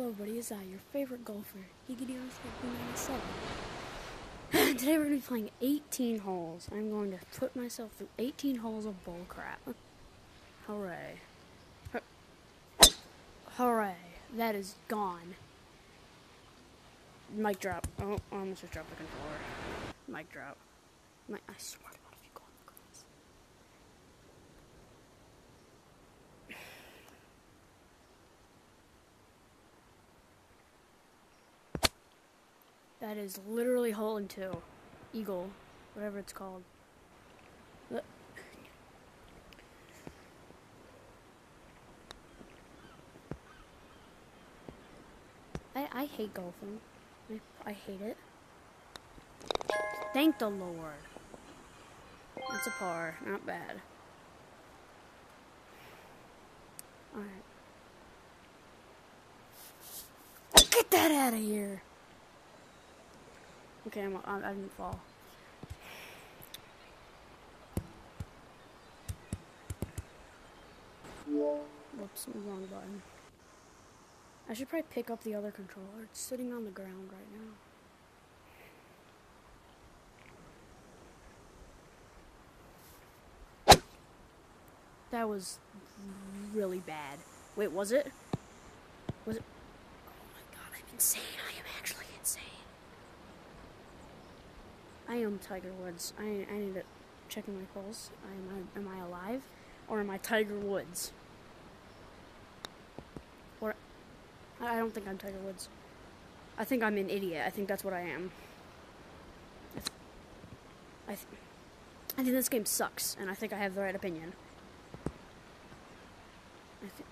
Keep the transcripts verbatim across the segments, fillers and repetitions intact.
Hello buddy, it's I, your favorite golfer, Iggy Deals nineteen ninety-seven. Today we're going to be playing eighteen holes. I'm going to put myself through eighteen holes of bull crap. Hooray. Hooray. That is gone. Mic drop. Oh, I almost just dropped the controller. Mic drop. Mic, I swear to God, if you go on the glass. That is literally hole in two. Eagle. Whatever it's called. The I, I hate golfing. I, I hate it. Thank the Lord. That's a par. Not bad. Alright. Get that out of here! Okay, I'm, I, I didn't fall. Whoops, wrong button. I should probably pick up the other controller. It's sitting on the ground right now. That was really bad. Wait, was it? Was it? Oh my God, I'm insane. I am actually insane. I am Tiger Woods. I, I need to check my pulse. Am I, am I alive? Or am I Tiger Woods? Or, I don't think I'm Tiger Woods. I think I'm an idiot. I think that's what I am. I, th I, th I think this game sucks, and I think I have the right opinion. I think...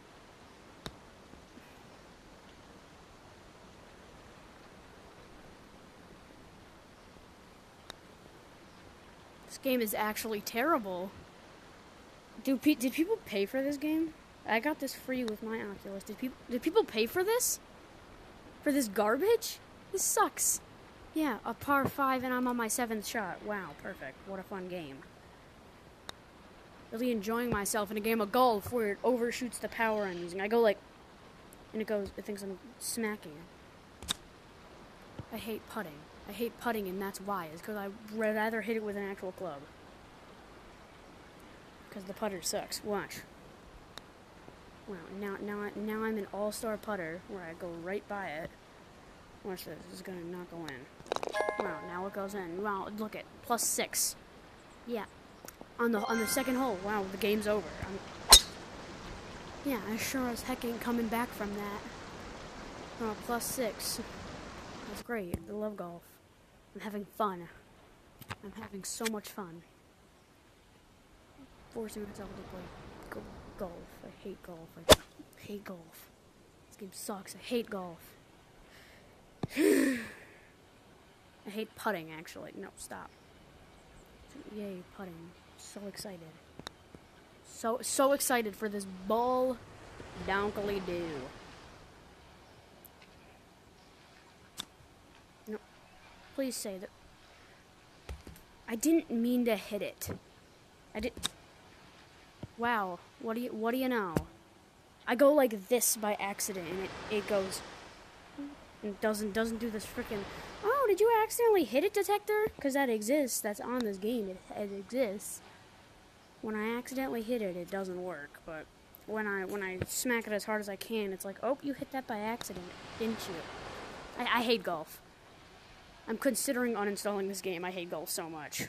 This game is actually terrible. Do pe did people pay for this game? I got this free with my Oculus. Did people did people pay for this? For this garbage? This sucks. Yeah, a par five and I'm on my seventh shot. Wow, perfect. What a fun game. Really enjoying myself in a game of golf where it overshoots the power I'm using. I go like, and it goes, it thinks I'm smacking it. I hate putting. I hate putting, and that's why. It's because I would rather hit it with an actual club. Because the putter sucks. Watch. Wow, now, now, now I'm an all-star putter where I go right by it. Watch this. This is going to not go in. Wow, now it goes in. Wow, look it. Plus six. Yeah. On the, on the second hole. Wow, the game's over. I'm... Yeah, I sure as heck ain't coming back from that. Oh, plus six. That's great. I love golf. I'm having fun. I'm having so much fun. Forcing myself to play golf. I hate golf. I hate golf. This game sucks. I hate golf. I hate putting, actually. No, stop. Yay, putting. So excited. So, so excited for this ball donkily do. No. Please say that. I didn't mean to hit it. I didn't. Wow, what do you what do you know? I go like this by accident, and it, it goes and doesn't doesn't do this freaking. Oh, did you accidentally hit it detector? Because that exists. That's on this game. It, it exists. When I accidentally hit it, it doesn't work. But when I when I smack it as hard as I can, it's like, oh, you hit that by accident, didn't you? I, I hate golf. I'm considering uninstalling this game. I hate golf so much.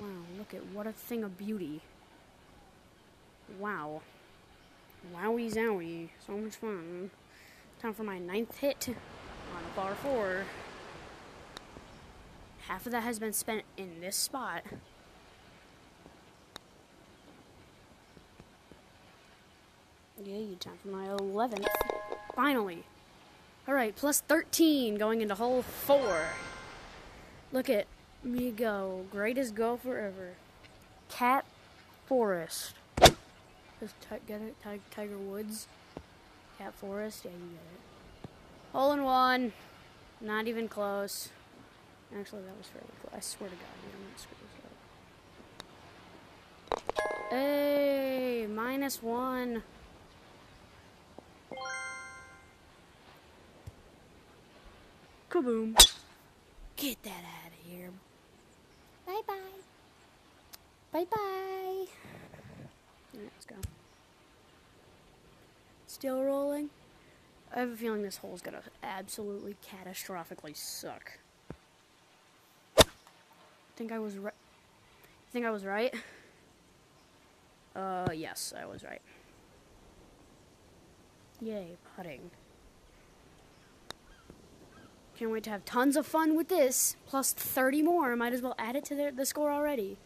Wow, look at what a thing of beauty. Wow. Wowie zowie. So much fun. Time for my ninth hit on a par four. Half of that has been spent in this spot. Yay, time for my eleventh. Finally. Alright, plus thirteen going into hole four. Look at me go. Greatest golfer ever. Cat Forest. Just get it? Tiger Woods? Cat Forest? Yeah, you get it. Hole in one. Not even close. Actually, that was fairly close. I swear to God, I'm not screwing this up. Hey, minus one. Kaboom. Get that out of here. Bye-bye. Bye-bye. Let's go. Still rolling. I have a feeling this hole's gonna absolutely catastrophically suck. Think I was right. Think I was right? Uh, yes, I was right. Yay, putting. Can't wait to have tons of fun with this, plus thirty more. I might as well add it to the, the score already.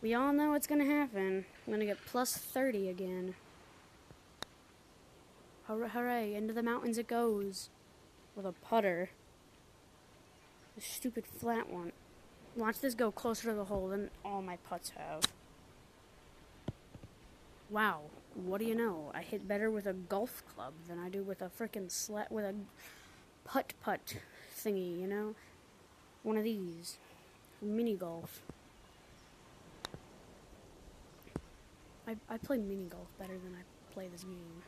We all know what's gonna happen. I'm gonna get plus thirty again. Hooray, hooray, into the mountains it goes. With a putter. The stupid flat one. Watch this go closer to the hole than all my putts have. Wow, what do you know? I hit better with a golf club than I do with a frickin' slat with a putt-putt thingy, you know? One of these. Mini golf. I, I play mini golf better than I play this game.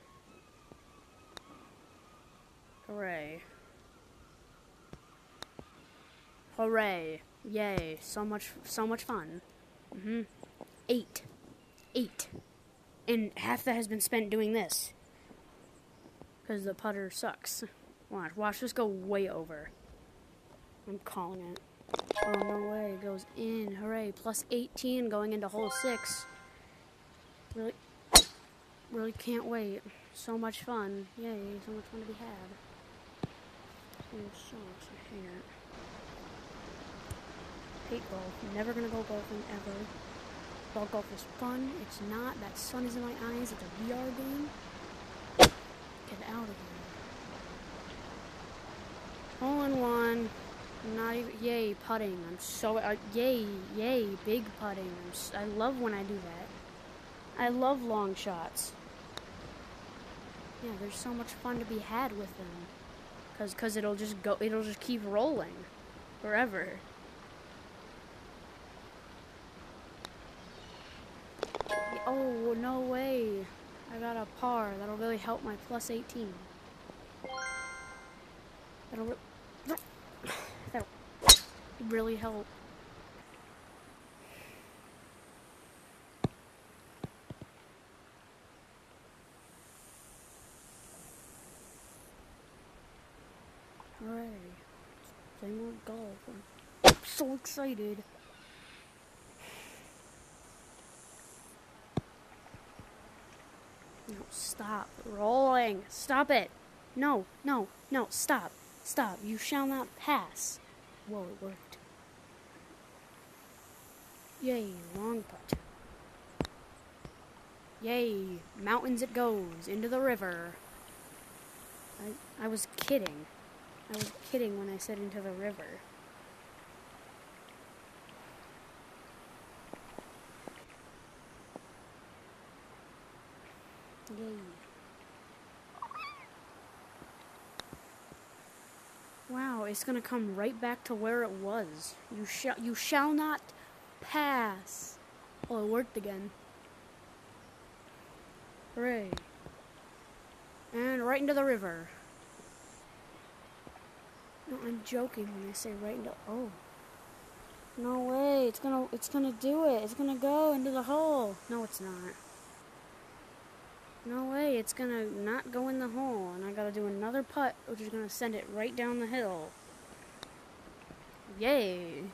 Hooray. Hooray. Yay, so much, so much fun. Mm-hmm. Eight. Eight. And half that has been spent doing this. Because the putter sucks. Watch, watch this go way over. I'm calling it. Oh, no way, it goes in. Hooray, plus eighteen going into hole six. Really, really can't wait. So much fun. Yay, so much fun to be had. Oh, so much, I hate it. Hate golf. I'm never gonna go golfing ever. Ball golf is fun. It's not. That sun is in my eyes. It's a V R game. Get out of here. Hole in one. Not even. Yay, putting. I'm so. Uh, yay, yay, big putting. I'm so, I love when I do that. I love long shots. Yeah, there's so much fun to be had with them. Cause, cause it'll just go. It'll just keep rolling, forever. Oh, no way. I got a par. That'll really help my plus eighteen. That'll, re that'll really help. Hooray. Play more golf. I'm so excited. No, stop rolling. Stop it. No, no, no, stop. Stop. You shall not pass. Whoa, it worked. Yay, long putt. Yay, mountains it goes, into the river. I, I was kidding. I was kidding when I said into the river. Yay. Wow, it's gonna come right back to where it was. You shall you shall not pass. Oh, it worked again. Hooray. And right into the river. No, I'm joking when I say right into oh. No way, it's gonna it's gonna do it. It's gonna go into the hole. No, it's not. No way, it's gonna not go in the hole, and I gotta do another putt, which is gonna send it right down the hill. Yay!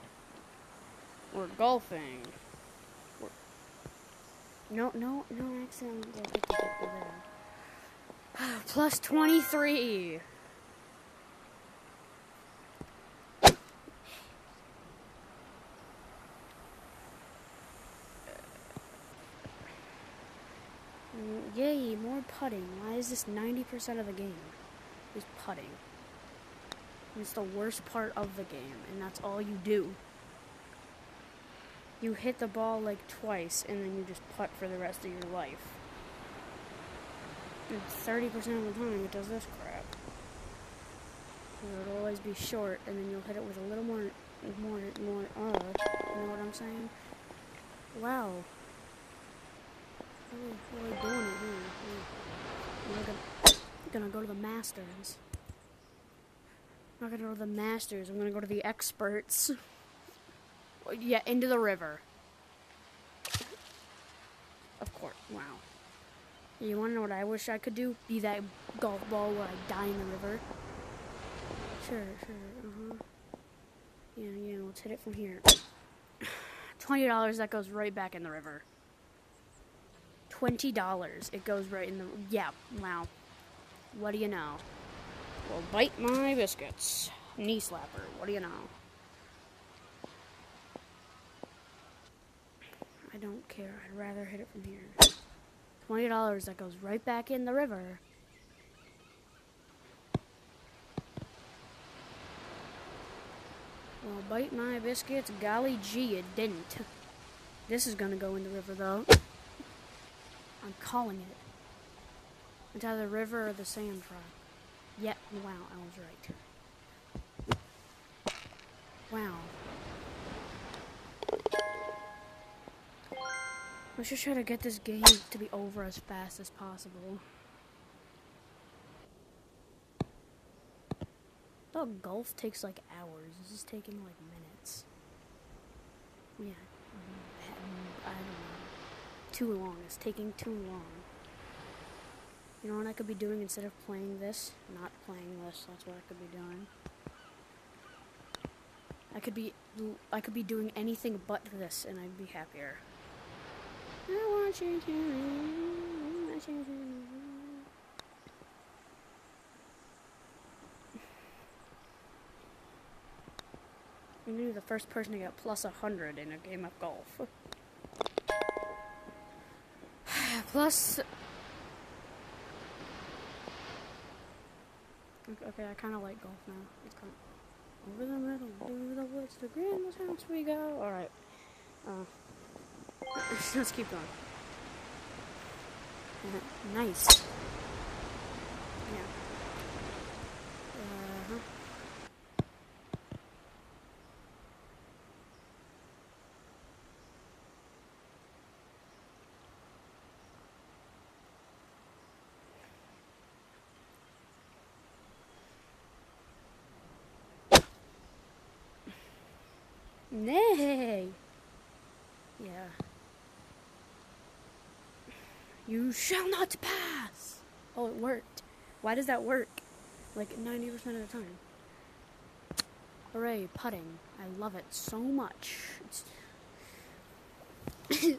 We're golfing. We're... No, no, no accident. Plus twenty-three! Yay, more putting. Why is this ninety percent of the game? Is putting. And it's the worst part of the game, and that's all you do. You hit the ball like twice, and then you just putt for the rest of your life. And thirty percent of the time, it does this crap. It'll always be short, and then you'll hit it with a little more, more, more, uh, you know what I'm saying? Wow. Oh, really doing it here. We're gonna, gonna go to the Masters. I'm not gonna go to the masters, I'm gonna go to the experts. Yeah, into the river. Of course, wow. You wanna know what I wish I could do? Be that golf ball where I die in the river. Sure, sure, uh-huh. Yeah, yeah, let's hit it from here. twenty dollars, that goes right back in the river. twenty dollars, it goes right in the, yeah, wow. What do you know? Well, bite my biscuits. Knee slapper, what do you know? I don't care, I'd rather hit it from here. twenty dollars, that goes right back in the river. Well, bite my biscuits, golly gee, it didn't. This is gonna go in the river, though. I'm calling it. It's either the river or the sand fry. Yep, wow, I was right. Wow. Let's just try to get this game to be over as fast as possible. I thought golf takes like hours. This is taking like minutes. Yeah. I don't know. Too long. It's taking too long. You know what I could be doing instead of playing this? Not playing this. That's what I could be doing. I could be I could be doing anything but this, and I'd be happier. I want you to. I want you to. You knew the first person to get plus a hundred in a game of golf. Plus. Okay, I kind of like golf now. Kinda... Over the middle, over the woods, to grandma's house we go. Alright. Uh, let's keep going. Uh, nice. Yeah. Uh-huh. Nay! Yeah. You shall not pass! Oh, it worked. Why does that work? Like ninety percent of the time. Hooray, putting. I love it so much. It's...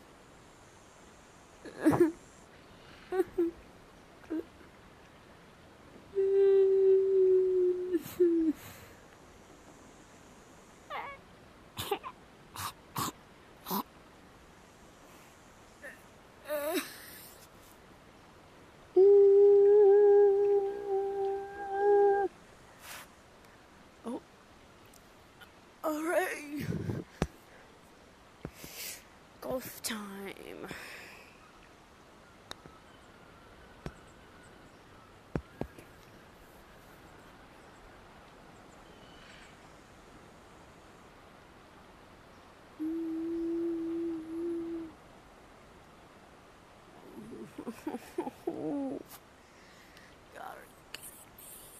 time.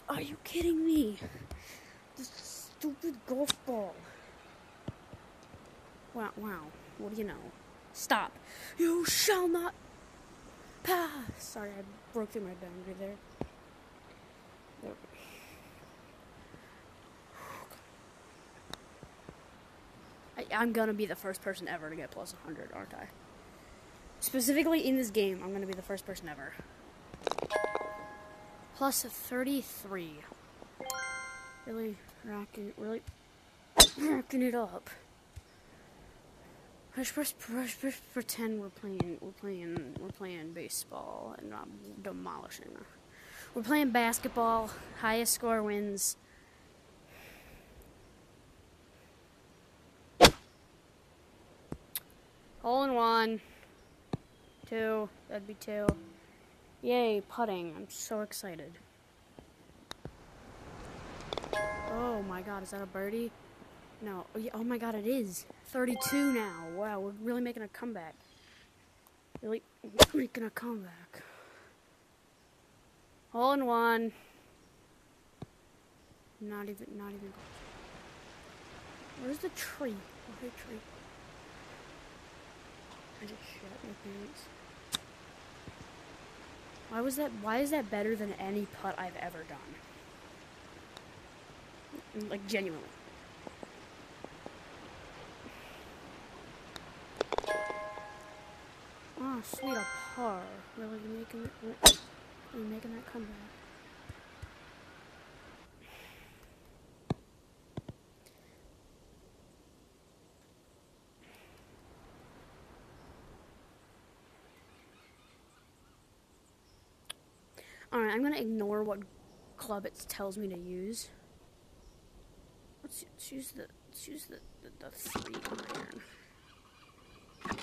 Are you kidding me? This stupid golf ball. Wow, wow. What do you know? Stop. You shall not pass. Sorry, I broke through my boundary there. There we go. I, I'm gonna be the first person ever to get plus one hundred, aren't I? Specifically in this game, I'm gonna be the first person ever. Plus thirty-three. Really rocking, really rocking it up. Push, push, push, push, pretend we're playing, we're playing, we're playing baseball, and I'm demolishing. We're playing basketball, highest score wins. Hole in one. Two, that'd be two. Yay, putting, I'm so excited. Oh my god, is that a birdie? No. Oh my god, it is. thirty-two now. Wow, we're really making a comeback. Really making a comeback. Hole in one. Not even, not even close. Where's the tree? Where's the tree? I just shit my pants. Why was that, why is that better than any putt I've ever done? Like, genuinely. Oh, sweet, a par. Really, you're making, you're making that comeback. Alright, I'm gonna ignore what club it tells me to use. Let's, let's use the let's use the the, the three iron.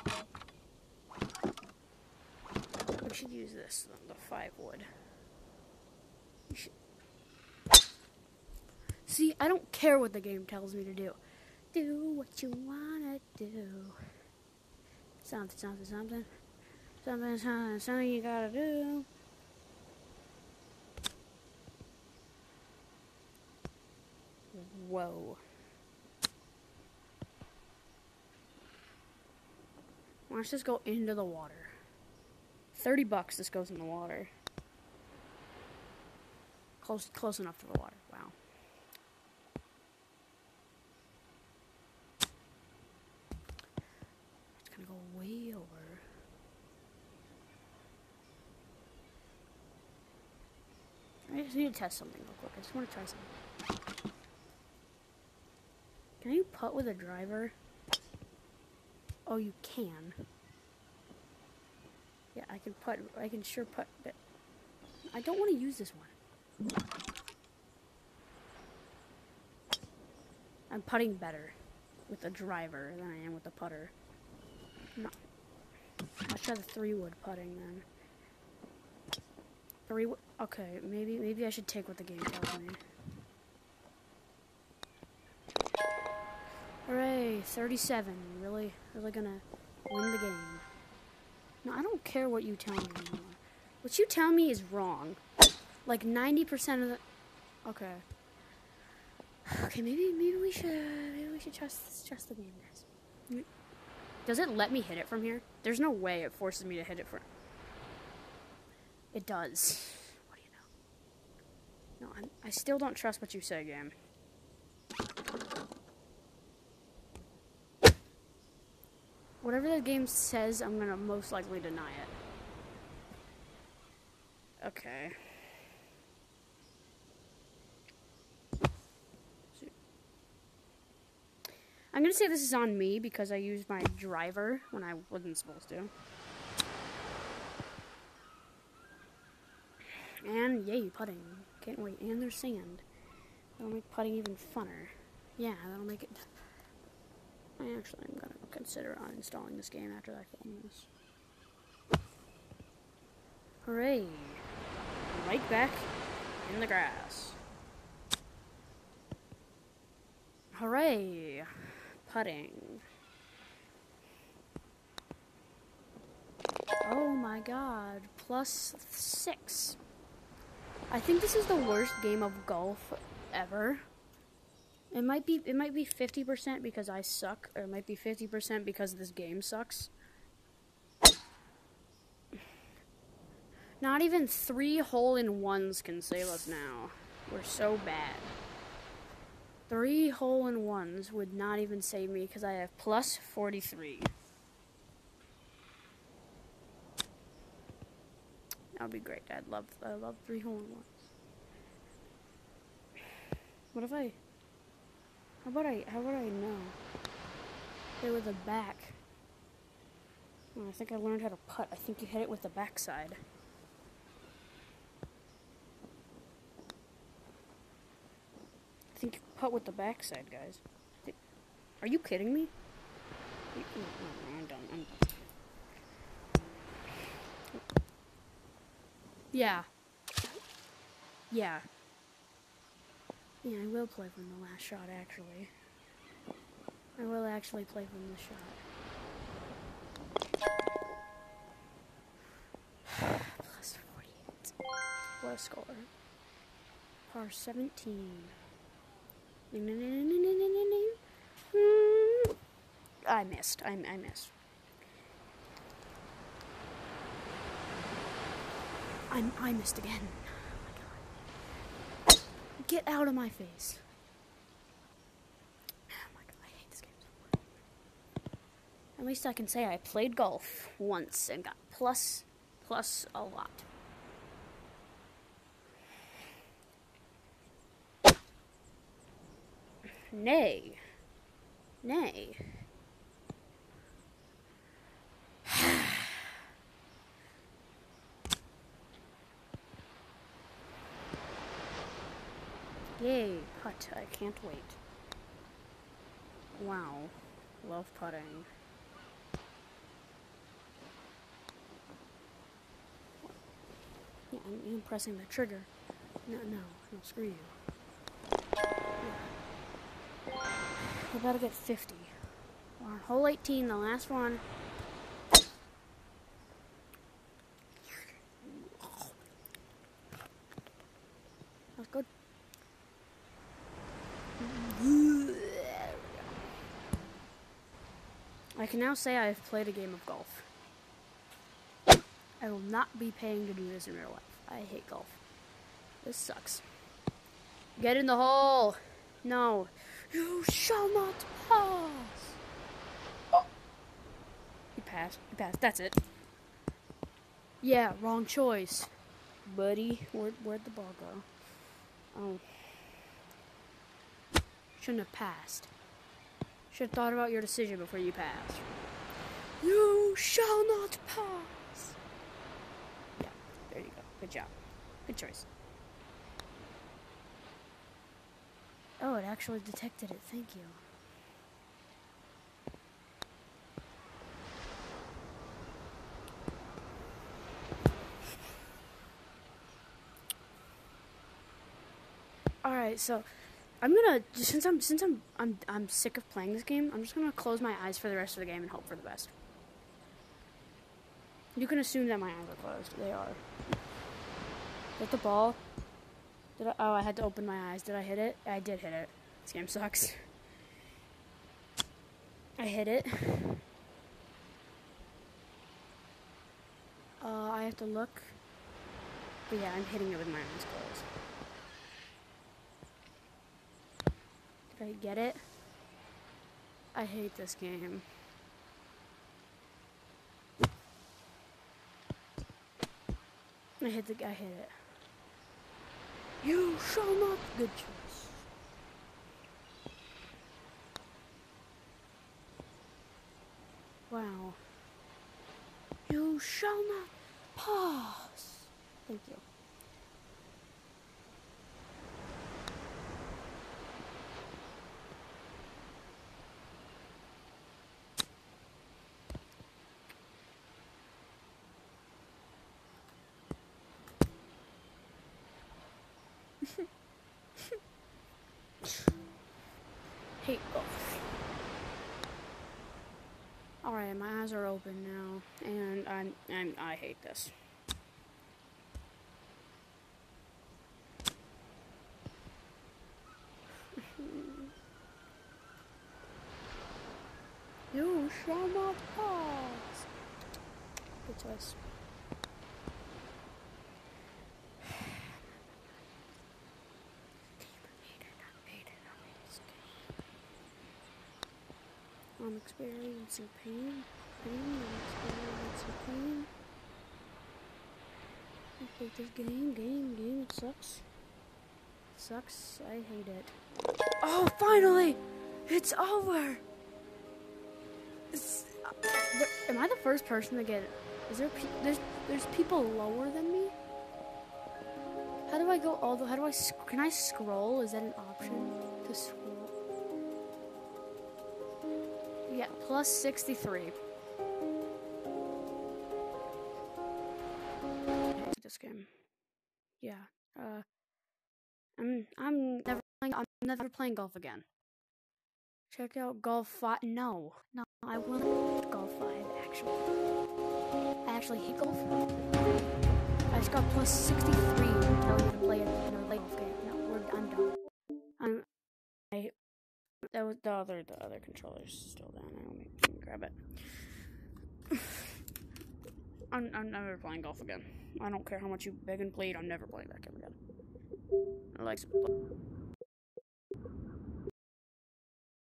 We should use this, the five wood. We should. See, I don't care what the game tells me to do. Do what you wanna do. Something, something, something, something, something, something you gotta do. Whoa. Watch this go into the water. thirty bucks this goes in the water. Close close enough to the water. Wow. It's gonna go way over. I just need to test something real quick. I just wanna try something. Can you putt with a driver? Oh, you can. Yeah, I can putt. I can sure putt. But I don't want to use this one. I'm putting better with a driver than I am with a putter. No. Let's try the three wood putting then. Three. Okay, maybe maybe I should take what the game tells me. Hooray, thirty-seven. Really, really gonna win the game. No, I don't care what you tell me anymore. What you tell me is wrong. Like ninety percent of the. Okay. Okay, maybe maybe we should maybe we should trust trust the game, guys. Does it let me hit it from here? There's no way it forces me to hit it from. It does. What do you know? No, I'm, I still don't trust what you say, game. Whatever the game says, I'm gonna most likely deny it. Okay. I'm gonna say this is on me because I used my driver when I wasn't supposed to. And yay, putting. Can't wait. And there's sand. That'll make putting even funner. Yeah, that'll make it. I actually am going to consider uninstalling this game after I film this. Hooray! Right back in the grass. Hooray! Putting. Oh my god, plus six. I think this is the worst game of golf ever. It might be it might be fifty percent because I suck, or it might be fifty percent because this game sucks. Not even three hole-in-ones can save us now. We're so bad. Three hole-in-ones would not even save me because I have plus forty-three. That would be great. I'd love I love three hole-in-ones. What if I How about I, how about I know? Hit it with the back. Oh, I think I learned how to putt. I think you hit it with the backside. I think you putt with the backside, guys. Think, are you kidding me? No, no, no, I'm done. I'm done. Yeah. Yeah. Yeah, I will play from the last shot, actually. I will actually play from the shot. Plus forty-eight. What a score. Par seventeen. I missed. I, I missed. I'm, I missed again. Oh my god. Get out of my face. Oh my god, I hate this game so much. At least I can say I played golf once and got plus, plus a lot. Nay. Nay. Yay, putt. I can't wait. Wow. Love putting. Yeah, I'm, I'm pressing the trigger. No, no. No, screw you. Yeah. We're about to get fifty. We're on hole eighteen, the last one. That's good. I can now say I have played a game of golf. I will not be paying to do this in real life. I hate golf. This sucks. Get in the hole! No. You shall not pass! Oh. You passed. You passed. That's it. Yeah, wrong choice. Buddy, where, where'd the ball go? Oh. Shouldn't have passed. Should have thought about your decision before you passed. You shall not pass! Yeah, there you go. Good job. Good choice. Oh, it actually detected it. Thank you. Alright, so... I'm gonna since I'm since I'm I'm I'm sick of playing this game. I'm just gonna close my eyes for the rest of the game and hope for the best. You can assume that my eyes are closed. They are. Hit the ball. Did I, oh, I had to open my eyes. Did I hit it? I did hit it. This game sucks. I hit it. Uh, I have to look. But yeah, I'm hitting it with my eyes closed. I get it. I hate this game. I hit the I hit it. You shall not. Good choice. Wow. You shall not pass. Thank you. Hate golf. Alright, my eyes are open now, and I'm and I hate this. You shall not pass. Good choice. I'm experiencing pain, pain, I'm experiencing pain. I hate this game, game, game, it sucks. It sucks, I hate it. Oh, finally! It's over! It's, uh, there, am I the first person to get it? Is there pe there's, there's people lower than me? How do I go all the, how do I, sc can I scroll? Is that an option to scroll? Yeah, plus sixty-three. This game. Yeah. Uh. I'm. I'm never playing. I'm never playing golf again. Check out golf five. No. No. I want golf five. Actually. I actually hate golf. I just got plus sixty-three. I'm gonna play another golf game. No. We're, I'm done. I'm. I That was the other the other controller's still down. I don't can grab it. I'm I'm never playing golf again. I don't care how much you beg and plead, I'm never playing that game again. I like some